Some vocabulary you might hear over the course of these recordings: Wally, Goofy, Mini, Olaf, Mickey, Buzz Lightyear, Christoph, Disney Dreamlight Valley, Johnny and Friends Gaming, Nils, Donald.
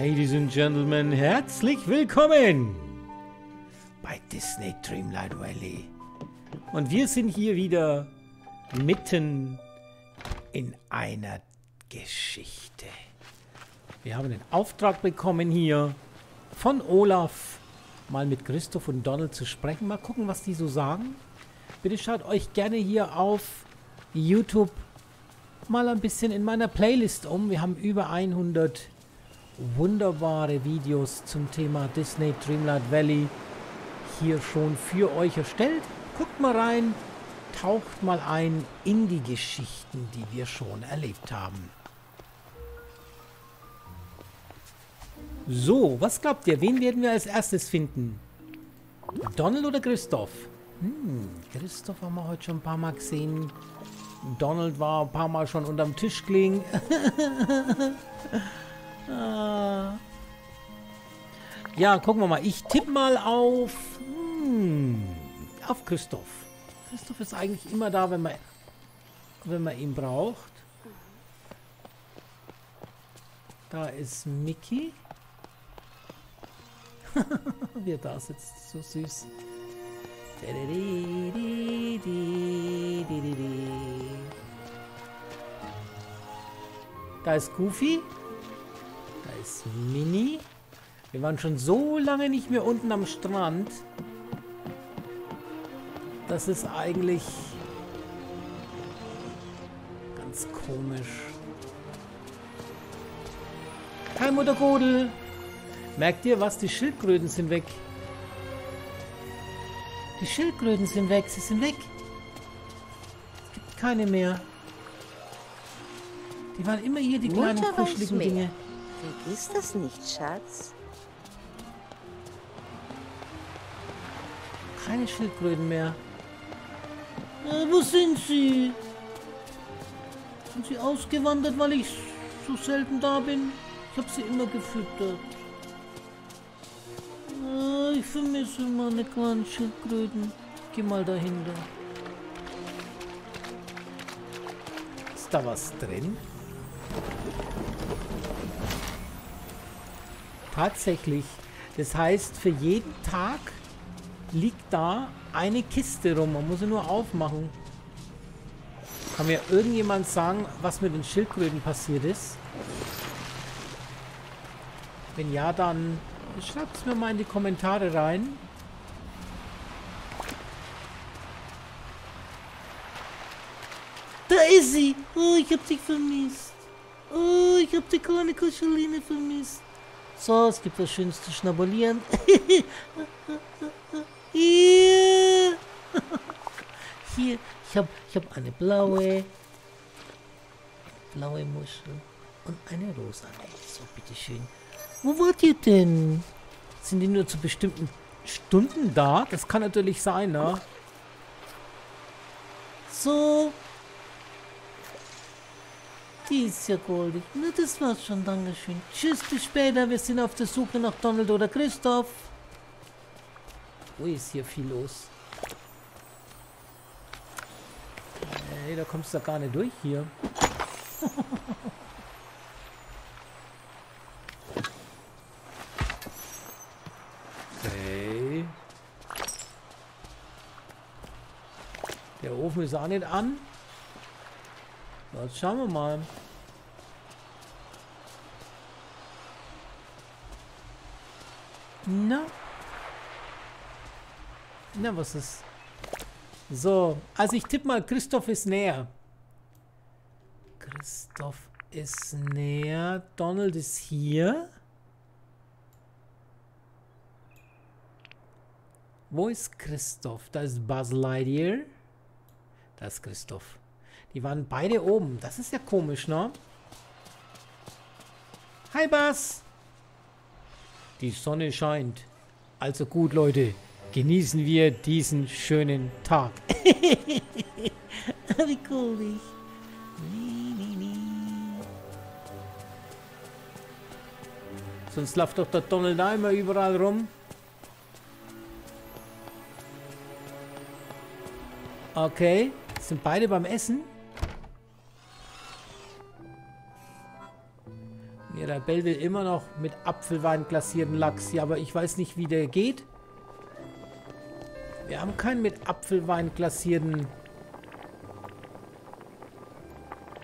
Ladies and Gentlemen, herzlich willkommen bei Disney Dreamlight Valley. Und wir sind hier wieder mitten in einer Geschichte. Wir haben den Auftrag bekommen, hier von Olaf mal mit Christoph und Donald zu sprechen. Mal gucken, was die so sagen. Bitte schaut euch gerne hier auf YouTube mal ein bisschen in meiner Playlist um. Wir haben über 100 wunderbare Videos zum Thema Disney Dreamlight Valley hier schon für euch erstellt. Guckt mal rein, taucht mal ein in die Geschichten, die wir schon erlebt haben. So, was glaubt ihr? Wen werden wir als erstes finden? Donald oder Christoph? Christoph haben wir heute schon ein paar Mal gesehen. Donald war ein paar Mal schon unterm Tisch gelegen. Ja, gucken wir mal. Ich tippe mal auf Christoph. Christoph ist eigentlich immer da, wenn man ihn braucht. Da ist Mickey. Wie er da sitzt, so süß. Da ist Goofy. Da ist Mini. Wir waren schon so lange nicht mehr unten am Strand. Das ist eigentlich ganz komisch. Kein Muttergodel. Merkt ihr was? Die Schildkröten sind weg. Die Schildkröten sind weg. Sie sind weg. Es gibt keine mehr. Die waren immer hier, die kleinen kuscheligen Dinge. Vergiss das nicht, Schatz. Keine Schildkröten mehr. Wo sind sie? Sind sie ausgewandert, weil ich so selten da bin? Ich habe sie immer gefüttert. Ich vermisse meine kleinen Schildkröten. Ich geh mal dahinter. Ist da was drin? Tatsächlich. Das heißt, für jeden Tag liegt da eine Kiste rum. Man muss sie nur aufmachen. Kann mir irgendjemand sagen, was mit den Schildkröten passiert ist? Wenn ja, dann schreibt es mir mal in die Kommentare rein. Da ist sie! Oh, ich hab dich vermisst. Oh, ich hab die kleine Kuscheline vermisst. So, es gibt was Schönes zu schnabulieren. Hier. Hier, ich hab eine blaue Muschel und eine rosa. So, bitteschön. Wo wart ihr denn? Sind die nur zu bestimmten Stunden da? Das kann natürlich sein, ne? So. Die ist ja goldig. Na, das war's schon. Dankeschön. Tschüss, bis später. Wir sind auf der Suche nach Donald oder Christoph. Wo ist hier viel los? Hey, da kommst du ja gar nicht durch hier. Der Ofen ist auch nicht an. Jetzt schauen wir mal. Na, was ist? So, also ich tippe mal, Christoph ist näher. Christoph ist näher. Donald ist hier. Wo ist Christoph? Da ist Buzz Lightyear. Da ist Christoph. Die waren beide oben. Das ist ja komisch, ne? Hi, Buzz! Die Sonne scheint. Also gut, Leute. Genießen wir diesen schönen Tag. Wie cool ich. Sonst läuft doch der Donald immer überall rum. Okay, sind beide beim Essen? Ja, der Bell will immer noch mit Apfelwein glasierten Lachs. Ja, aber ich weiß nicht, wie der geht. Wir haben keinen mit Apfelwein glasierten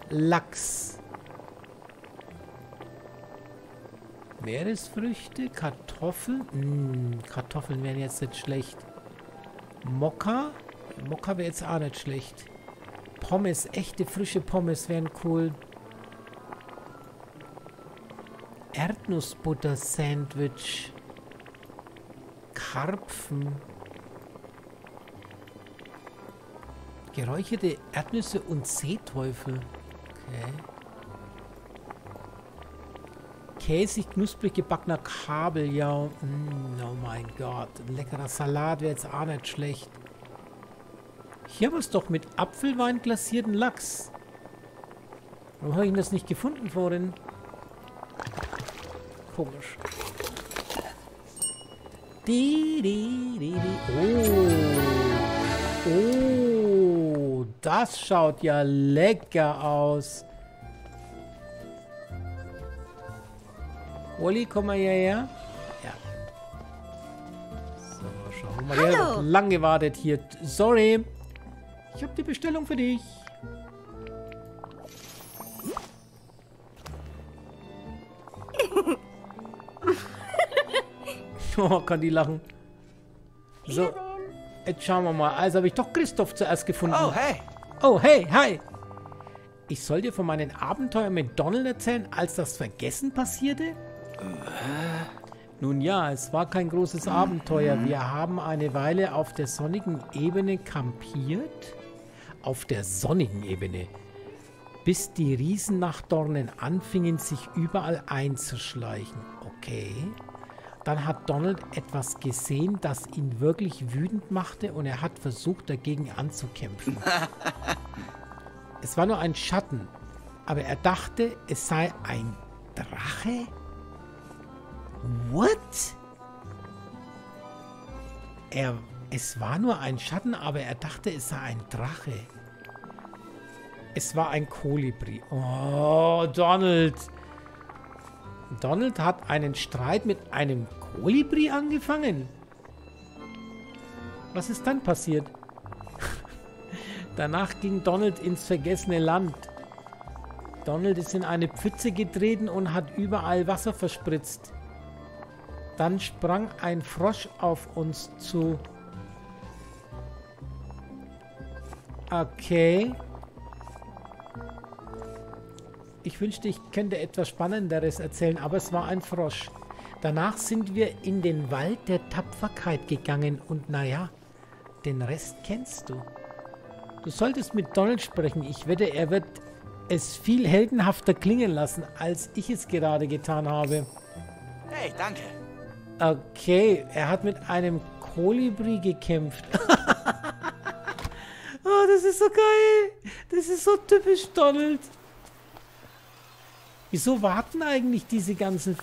Lachs. Meeresfrüchte, Kartoffeln. Kartoffeln wären jetzt nicht schlecht. Mokka. Mokka wäre jetzt auch nicht schlecht. Pommes, echte frische Pommes wären cool. Erdnussbutter-Sandwich. Karpfen. Geräucherte Erdnüsse und Seeteufel. Okay. Käsig, knusprig gebackener Kabeljau. Oh mein Gott. Ein leckerer Salat wäre jetzt auch nicht schlecht. Hier haben wir es doch mit Apfelwein glasierten Lachs. Warum habe ich das nicht gefunden vorhin? Komisch. Oh. Oh. Das schaut ja lecker aus. Wally, komm mal hierher. Ja. So, schauen wir mal. Der hat lang gewartet hier. Sorry. Ich habe die Bestellung für dich. Oh, kann die lachen. So, jetzt schauen wir mal. Also habe ich doch Christoph zuerst gefunden. Oh, hey. Oh, hey, hi. Ich soll dir von meinen Abenteuern mit Donald erzählen, als das Vergessen passierte? Nun ja, es war kein großes Abenteuer. Wir haben eine Weile auf der sonnigen Ebene kampiert. Auf der sonnigen Ebene. Bis die Riesen nach Dornen anfingen, sich überall einzuschleichen. Okay. Dann hat Donald etwas gesehen, das ihn wirklich wütend machte, und er hat versucht, dagegen anzukämpfen. Es war nur ein Schatten, aber er dachte, es sei ein Drache? What? Es war nur ein Schatten, aber er dachte, es sei ein Drache. Es war ein Kolibri. Oh, Donald. Donald hat einen Streit mit einem Kolibri angefangen. Was ist dann passiert? Danach ging Donald ins vergessene Land. Donald ist in eine Pfütze getreten und hat überall Wasser verspritzt. Dann sprang ein Frosch auf uns zu. Okay. Ich wünschte, ich könnte etwas Spannenderes erzählen, aber es war ein Frosch. Danach sind wir in den Wald der Tapferkeit gegangen und naja, den Rest kennst du. Du solltest mit Donald sprechen. Ich wette, er wird es viel heldenhafter klingen lassen, als ich es gerade getan habe. Hey, danke. Okay, er hat mit einem Kolibri gekämpft. Oh, das ist so geil. Das ist so typisch Donald. Wieso warten eigentlich diese ganzen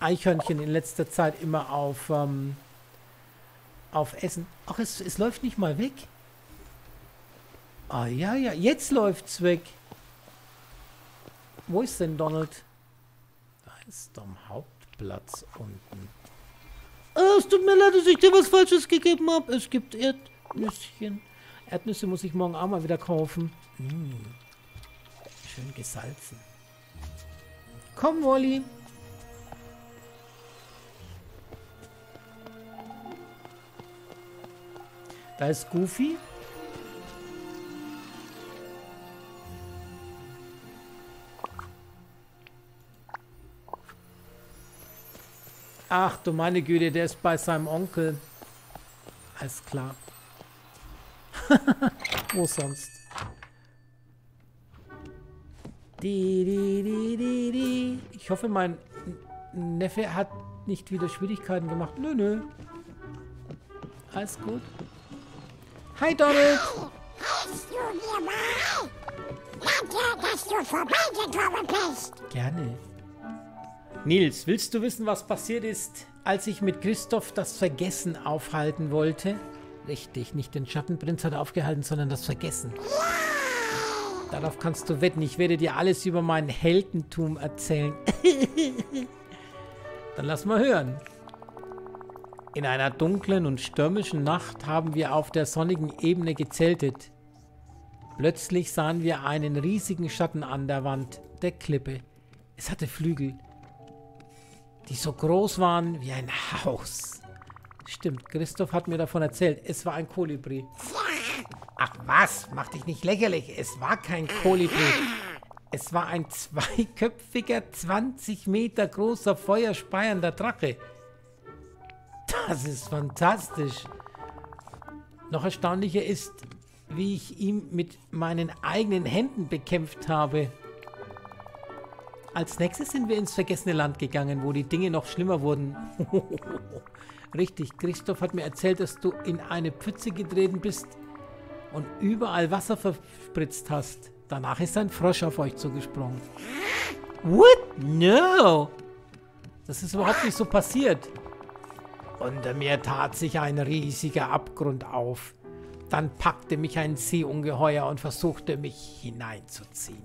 Eichhörnchen in letzter Zeit immer auf Essen? Ach, es läuft nicht mal weg. Ah, ja, ja, jetzt läuft's weg. Wo ist denn Donald? Da ist am Hauptplatz unten. Oh, es tut mir leid, dass ich dir was Falsches gegeben habe. Es gibt Erdnüsschen. Erdnüsse muss ich morgen auch mal wieder kaufen. Schön gesalzen. Komm, Wally. Da ist Goofy. Ach du meine Güte, der ist bei seinem Onkel. Alles klar. Wo sonst? Ich hoffe, mein Neffe hat nicht wieder Schwierigkeiten gemacht. Nö, nö. Alles gut. Hi, Donald. Hast du mir mal? Danke, dass du vorbeigekommen bist. Gerne. Nils, willst du wissen, was passiert ist, als ich mit Christoph das Vergessen aufhalten wollte? Richtig, nicht den Schattenprinz hat er aufgehalten, sondern das Vergessen. Ja. Darauf kannst du wetten. Ich werde dir alles über mein Heldentum erzählen. Dann lass mal hören. In einer dunklen und stürmischen Nacht haben wir auf der sonnigen Ebene gezeltet. Plötzlich sahen wir einen riesigen Schatten an der Wand der Klippe. Es hatte Flügel, die so groß waren wie ein Haus. Stimmt, Christoph hat mir davon erzählt. Es war ein Kolibri. Ach was, mach dich nicht lächerlich. Es war kein Kolibri. Es war ein zweiköpfiger, 20 Meter großer, feuerspeiender Drache. Das ist fantastisch. Noch erstaunlicher ist, wie ich ihn mit meinen eigenen Händen bekämpft habe. Als nächstes sind wir ins vergessene Land gegangen, wo die Dinge noch schlimmer wurden. Richtig, Christoph hat mir erzählt, dass du in eine Pfütze getreten bist und überall Wasser verspritzt hast. Danach ist ein Frosch auf euch zugesprungen. What? No! Das ist überhaupt nicht so passiert. Unter mir tat sich ein riesiger Abgrund auf. Dann packte mich ein Seeungeheuer und versuchte, mich hineinzuziehen.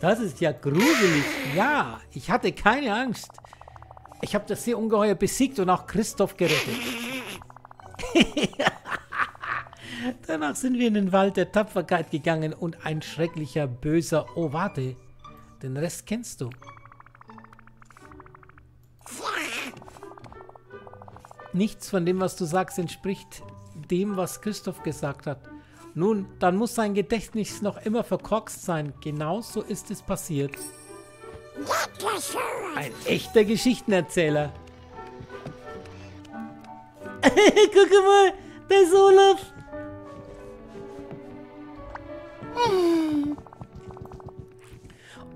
Das ist ja gruselig. Ja, ich hatte keine Angst. Ich habe das Seeungeheuer besiegt und auch Christoph gerettet. Danach sind wir in den Wald der Tapferkeit gegangen und ein schrecklicher, böser... Oh, warte. Den Rest kennst du. Nichts von dem, was du sagst, entspricht dem, was Christoph gesagt hat. Nun, dann muss sein Gedächtnis noch immer verkorkst sein. Genauso ist es passiert. Ein echter Geschichtenerzähler. Guck mal, da ist Olaf.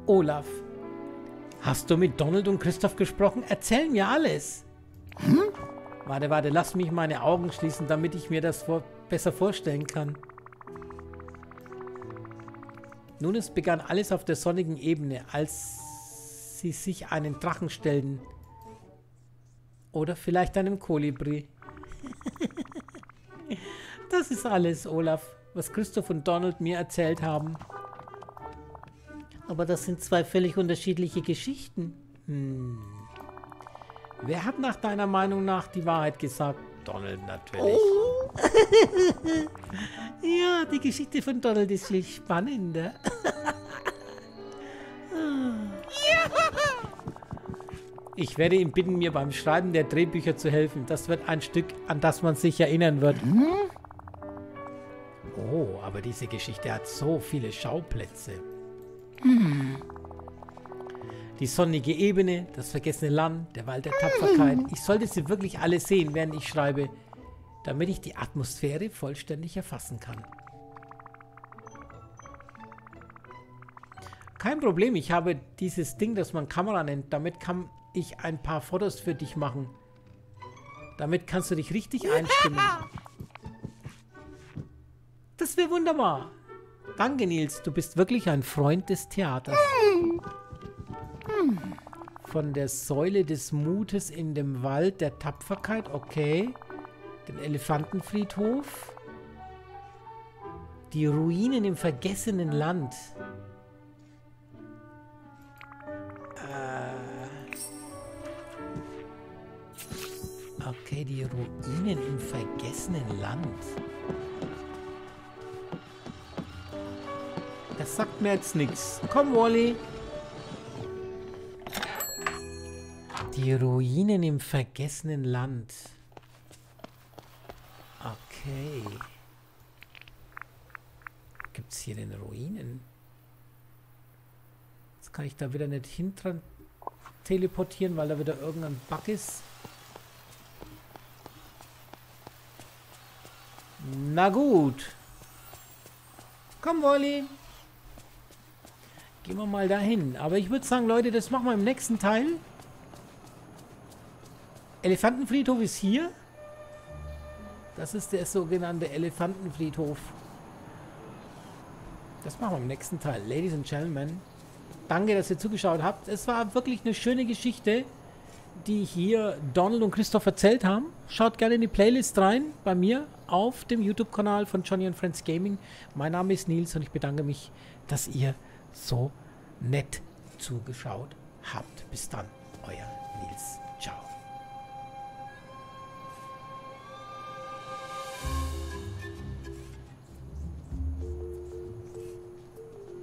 Olaf, hast du mit Donald und Christoph gesprochen? Erzähl mir alles. Hm? Warte, lass mich meine Augen schließen, damit ich mir das besser vorstellen kann. Nun, es begann alles auf der sonnigen Ebene, als sie sich einen Drachen stellten. Oder vielleicht einem Kolibri. Das ist alles, Olaf, was Christoph und Donald mir erzählt haben. Aber das sind zwei völlig unterschiedliche Geschichten. Hm. Wer hat nach deiner Meinung nach die Wahrheit gesagt? Donald natürlich. Oh. Ja, die Geschichte von Donald ist viel spannender. Ich werde ihn bitten, mir beim Schreiben der Drehbücher zu helfen. Das wird ein Stück, an das man sich erinnern wird. Oh, aber diese Geschichte hat so viele Schauplätze. Die sonnige Ebene, das vergessene Land, der Wald der Tapferkeit. Ich sollte sie wirklich alle sehen, während ich schreibe, damit ich die Atmosphäre vollständig erfassen kann. Kein Problem, ich habe dieses Ding, das man Kamera nennt. Damit kann ich ein paar Fotos für dich machen. Damit kannst du dich richtig einstimmen. Das wäre wunderbar. Danke, Nils, du bist wirklich ein Freund des Theaters. Von der Säule des Mutes in dem Wald der Tapferkeit, okay. Den Elefantenfriedhof. Die Ruinen im vergessenen Land. Okay, die Ruinen im vergessenen Land. Das sagt mir jetzt nichts. Komm, Wally. Die Ruinen im vergessenen Land. Okay. Gibt's hier denn Ruinen? Jetzt kann ich da wieder nicht hin dran teleportieren, weil da wieder irgendein Bug ist. Na gut. Komm, Wally. Gehen wir mal dahin. Aber ich würde sagen, Leute, das machen wir im nächsten Teil. Elefantenfriedhof ist hier. Das ist der sogenannte Elefantenfriedhof. Das machen wir im nächsten Teil. Ladies and Gentlemen, danke, dass ihr zugeschaut habt. Es war wirklich eine schöne Geschichte. die hier Donald und Christoph erzählt haben. Schaut gerne in die Playlist rein bei mir auf dem YouTube-Kanal von Johnny and Friends Gaming. Mein Name ist Nils und ich bedanke mich, dass ihr so nett zugeschaut habt. Bis dann, euer Nils. Ciao.